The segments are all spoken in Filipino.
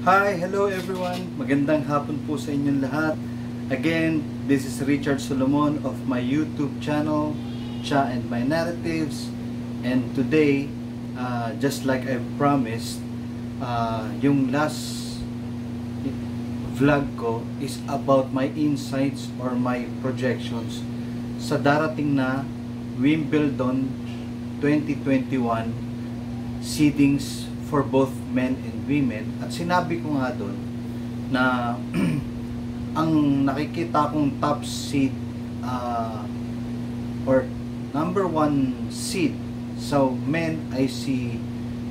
Hi! Hello everyone! Magandang hapon po sa inyong lahat. Again, this is Richard Solomon of my YouTube channel, Cha and My Narratives. And today, just like I promised, yung last vlog ko is about my insights or my projections sa darating na Wimbledon 2021 seedings for both men and women. At sinabi ko nga doon na ang nakikita kong top seed or number one seed sa men ay si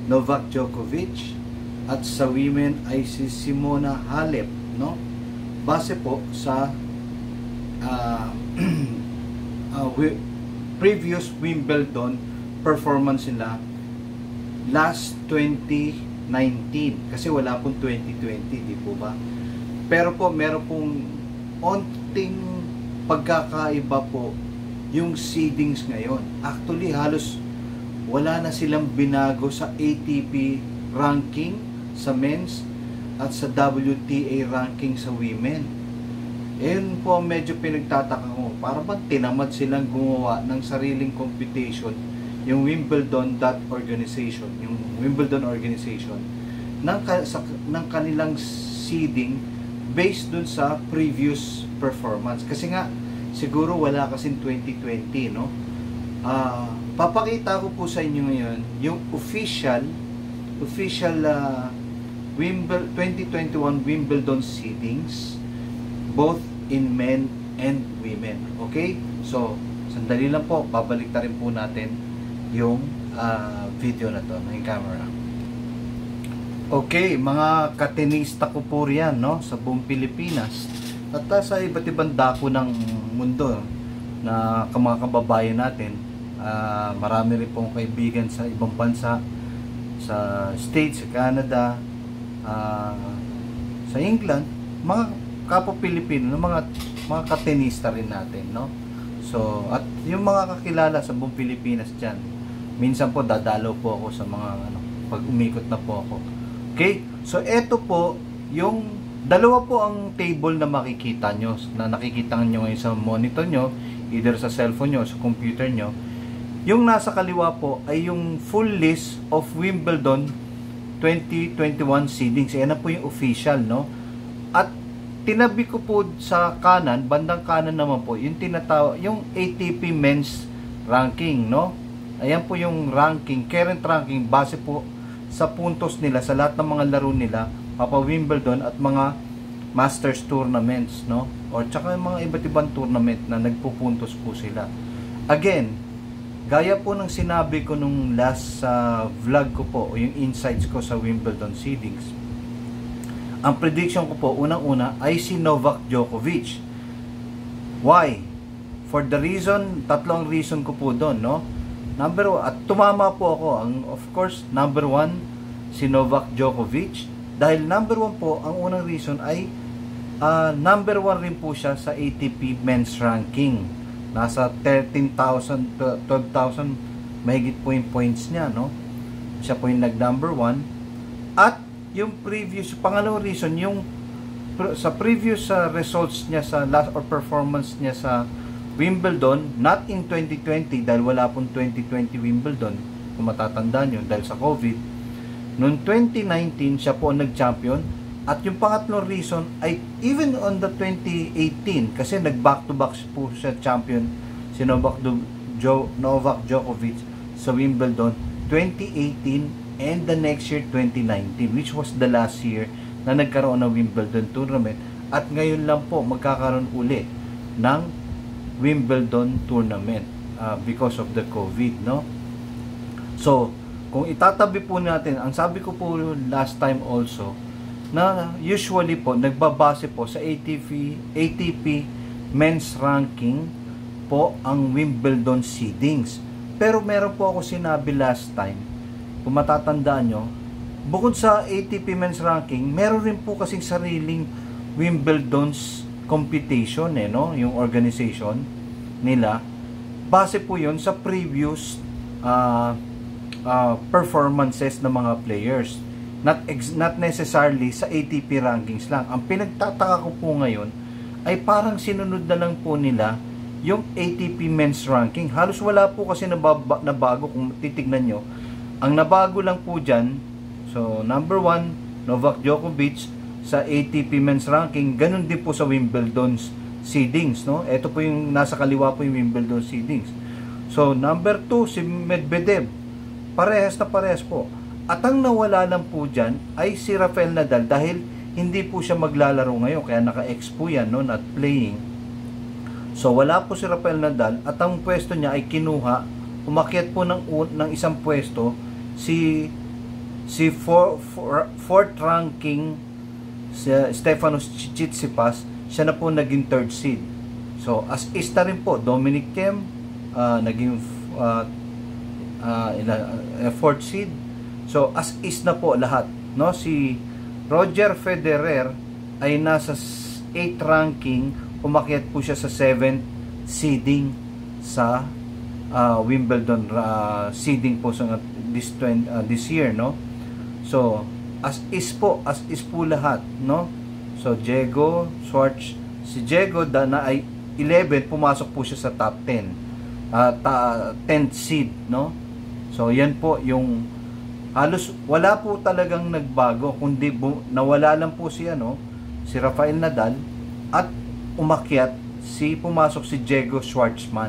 Novak Djokovic at sa women ay si Simona Halep, no? Base po sa previous Wimbledon performance nila last 2019, kasi wala pong 2020, di po ba? Pero po meron pong onting pagkakaiba po yung seedings ngayon. Actually halos wala na silang binago sa ATP ranking sa men's at sa WTA ranking sa women. Ayun po medyo pinagtataka ko, para ba tinamad silang gumawa ng sariling computation yung Wimbledon organization ng kanilang seeding based dun sa previous performance, kasi nga siguro wala kasing 2020, no? Papakita ko po sa inyo ngayon yung official Wimbledon 2021 Wimbledon seedings both in men and women. Okay, so sandali lang po, babalik ta rin po natin yung video na to ng camera. Okay, mga katenista ko po riyan, no, sa buong Pilipinas at sa iba't ibang dako ng mundo na mga kababayan natin. Marami rin pong kaibigan sa ibang bansa, sa States, sa Canada, sa England, mga kapwa Pilipino, mga katenista rin natin, no? So, at yung mga kakilala sa buong Pilipinas diyan. Minsan po dadalaw po ako sa mga pag umikot na po ako. Okay? So eto po yung dalawa po ang table na makikita nyo, na nakikita nyo ngayon sa monitor nyo, either sa cellphone nyo, sa computer nyo. Yung nasa kaliwa po ay yung full list of Wimbledon 2021 seedings. Ayan na po yung official, no? At tinabi ko po sa kanan, bandang kanan naman po, yung tinatawag yung ATP men's ranking, no? Ayan po yung ranking, current ranking, base po sa puntos nila sa lahat ng mga laro nila, papa Wimbledon at mga Masters tournaments, no? O tsaka yung mga iba't ibang tournament na nagpupuntos po sila. Again, gaya po ng sinabi ko nung last vlog ko po, o yung insights ko sa Wimbledon seedings. Ang prediction ko po, unang-una, ay si Novak Djokovic. Why? For the reason, tatlong reason ko po doon, no? Number one, at tumama po ako, of course, number one, si Novak Djokovic. Dahil number one po, ang unang reason ay number one rin po siya sa ATP men's ranking. Nasa 13,000, 12,000, mahigit po yung points niya, no? Siya po yung nag-number one. At yung previous, pangalawang reason, yung sa previous results niya sa last or performance niya sa Wimbledon, not in 2020 dahil wala pong 2020 Wimbledon, kung matatandaan yun, dahil sa COVID. Noong 2019 siya po ang nag-champion. At yung pangatlong reason ay even on the 2018, kasi nag-back-to-back po siya champion si Novak Djokovic sa Wimbledon 2018 and the next year 2019, which was the last year na nagkaroon ng Wimbledon tournament. At ngayon lang po magkakaroon uli ng Wimbledon tournament because of the COVID, no? So, kung itatabi po natin, ang sabi ko po last time also, na usually po, nagbabase po sa ATP men's ranking po ang Wimbledon seedings. Pero meron po ako sinabi last time, kung matatandaan nyo, bukod sa ATP men's ranking, meron rin po kasing sariling Wimbledon's computation, eh, no? Yung organization nila, base po yun sa previous performances ng mga players. Not necessarily sa ATP rankings lang. Ang pinagtataka ko po ngayon ay parang sinunod na lang po nila yung ATP men's ranking. Halos wala po kasi nabago kung titignan nyo. Ang nabago lang po dyan, so number 1, Novak Djokovic sa ATP men's ranking. Ganun din po sa Wimbledon seedings, no? Ito po yung nasa kaliwa po yung Wimbledon seedings. So number 2, si Medvedev. Parehas na parehas po. At ang nawala lang po dyan ay si Rafael Nadal dahil hindi po siya maglalaro ngayon. Kaya naka-ex po yan, no? Not playing. So wala po si Rafael Nadal at ang pwesto niya ay kinuha, umakyat po ng isang pwesto si fourth ranking si Stephanos Tsitsipas, siya na po naging third seed. So as is na rin po Dominic Thiem naging fourth seed. So as is na po lahat, no? Si Roger Federer ay nasa 8th ranking. Umakyat po siya sa 7th seeding sa Wimbledon seeding po sa this year, no? So as is po lahat, no? So si Diego na ay 11th, pumasok po siya sa top 10, 10th seed, no? So yan po yung halos wala po talagang nagbago kundi nawala lang po siya, no? Si Rafael Nadal at umakyat pumasok si Diego Schwartzman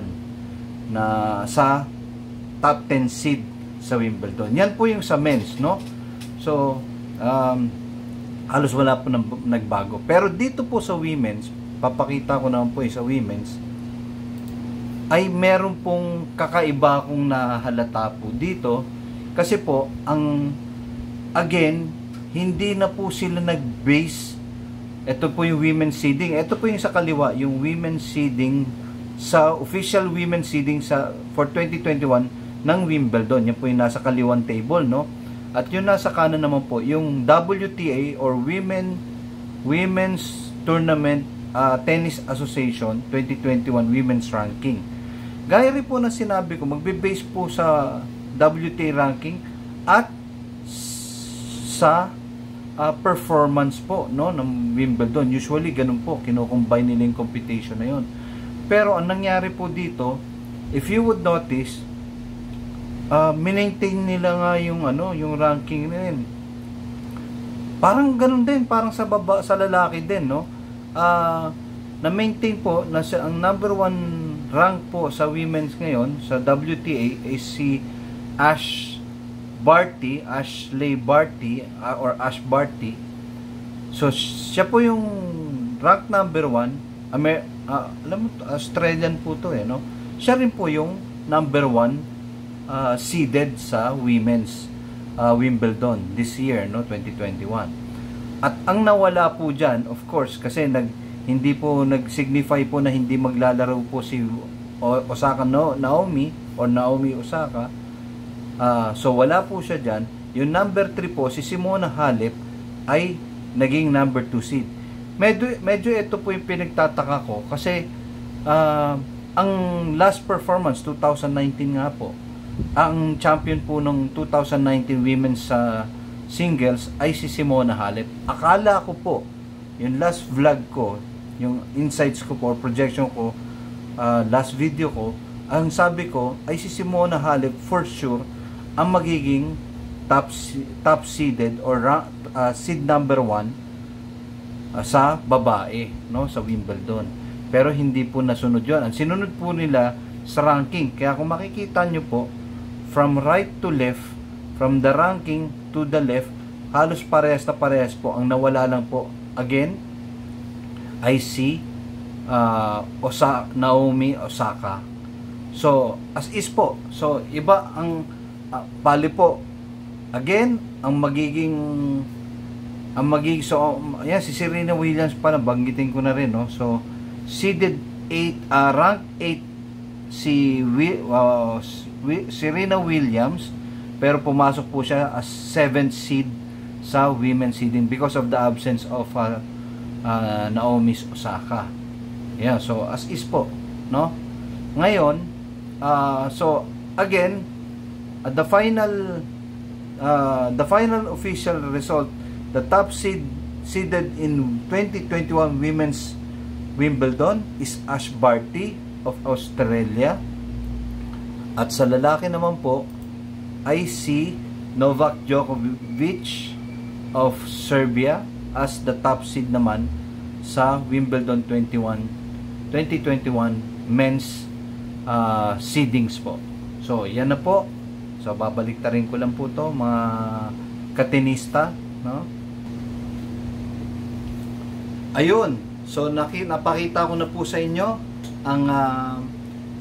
na sa top 10 seed sa Wimbledon. Yan po yung sa men's, no? So halos wala po nagbago. Pero dito po sa women's, papakita ko naman po sa women's ay meron pong kakaiba kong nahalata po dito kasi po hindi na po sila nag-base. Ito po yung women's seeding. Ito po yung sa kaliwa, yung women's seeding sa official women's seeding for 2021 ng Wimbledon. Yan po yung nasa kaliwang table, no? At yung nasa kanan naman po, yung WTA or Women's Tournament Tennis Association 2021 Women's Ranking. Gaya rin po na sinabi ko, magbe-base po sa WTA ranking at sa performance po, no, ng Wimbledon. Usually ganun po kino-combine nila yung competition na yun. Pero ang nangyari po dito, if you would notice, minaintain nila nga yung ranking nila. Parang ganun din, parang sa baba sa lalaki din, no? Na-maintain po na ang number 1 rank po sa women's ngayon sa WTA is si Ashleigh Barty. So siya po yung rank number 1. Alam mo, Australian po to, eh, no? Siya rin po yung number 1 seeded sa women's Wimbledon this year, no, 2021. At ang nawala po diyan, of course, kasi hindi po nag-signify po na hindi maglalaro po si Naomi Osaka. So wala po siya dyan. Yung number 3 po, si Simona Halep ay naging number 2 seed. Medyo ito po yung pinagtataka ko kasi ang last performance 2019 nga po, ang champion po ng 2019 women's singles ay si Simona Halep. Akala ko po yung last vlog ko, yung insights ko po or projection ko, last video ko, ang sabi ko ay si Simona Halep for sure ang magiging top seeded or seed number 1 sa babae, no, sa Wimbledon. Pero hindi po nasunod yun. Ang sinunod po nila sa ranking. Kaya kung makikita nyo po, from right to left, from the ranking to the left, halos parehas na parehas po. Ang nawala lang po, again, ay si Naomi Osaka. So as is po. So iba ang bali po, again, ang magiging so ayan, si Serena Williams pa, nabanggitin ko na rin, no? So seeded 8, rank 8 si Serena Williams, pero pumasok po siya as 7th seed sa women's seeding because of the absence of Naomi Osaka. Yeah, so as is po, no? Ngayon, so again, at the final the final official result, the top seeded in 2021 Women's Wimbledon is Ashleigh Barty of Australia. At sa lalaki naman po ay si Novak Djokovic of Serbia as the top seed naman sa Wimbledon 2021 men's seedings po. So yan na po. So babaliktarin ko lang po to mga katenista, no? Ayun. So napakita ko na po sa inyo ang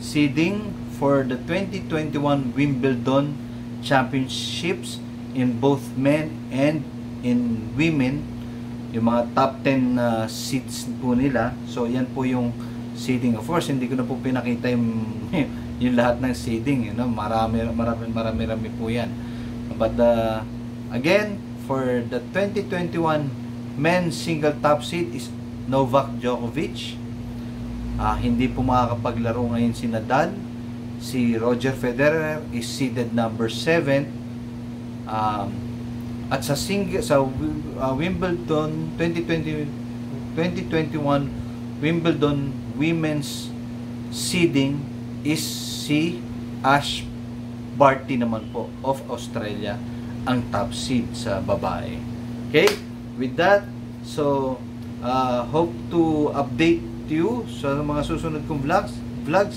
seeding for the 2021 Wimbledon Championships in both men and in women, yung mga top 10 seeds po nila. So yan po yung seeding. Of course, hindi ko na po pinakita yung lahat ng seeding, you know? marami po yan. But again, for the 2021 men's single top seed is Novak Djokovic. Hindi po makakapaglaro ngayon si Nadal. Si Roger Federer is seeded number 7. At sa Wimbledon 2021 Wimbledon women's seeding is si Ashleigh Barty naman po of Australia ang top seed sa babae. Okay? With that, so hope to update you sa mga susunod kong vlogs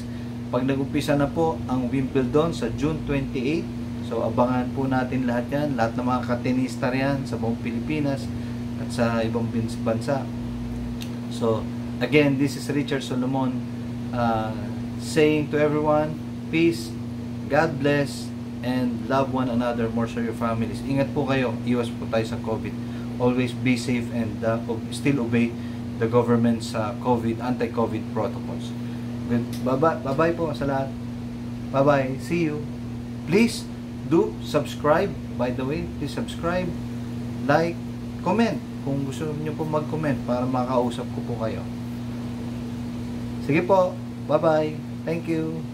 pag nag-umpisa na po ang Wimbledon sa June 28. So abangan po natin lahat yan, lahat ng mga katenista riyan sa buong Pilipinas at sa ibang bansa. So again, this is Richard Solomon saying to everyone, peace, God bless, and love one another, more so your families. Ingat po kayo, iwas po tayo sa COVID. Always be safe and still obey the government's anti-COVID protocols. Bye-bye po sa lahat. Bye-bye. See you. Please do subscribe, by the way, please subscribe, like, comment kung gusto niyo po mag-comment para makausap ko po kayo. Sige po, bye bye, thank you.